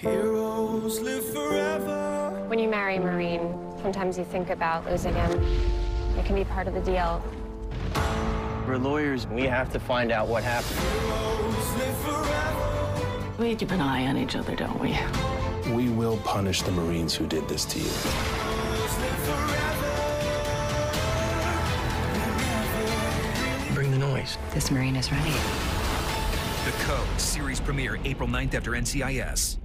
Heroes live forever. When you marry a Marine, sometimes you think about losing him. It can be part of the deal. We're lawyers. We have to find out what happened. We keep an eye on each other, don't we? We will punish the Marines who did this to you. Bring the noise. This Marine is ready. The Code series premiere April 9th after NCIS.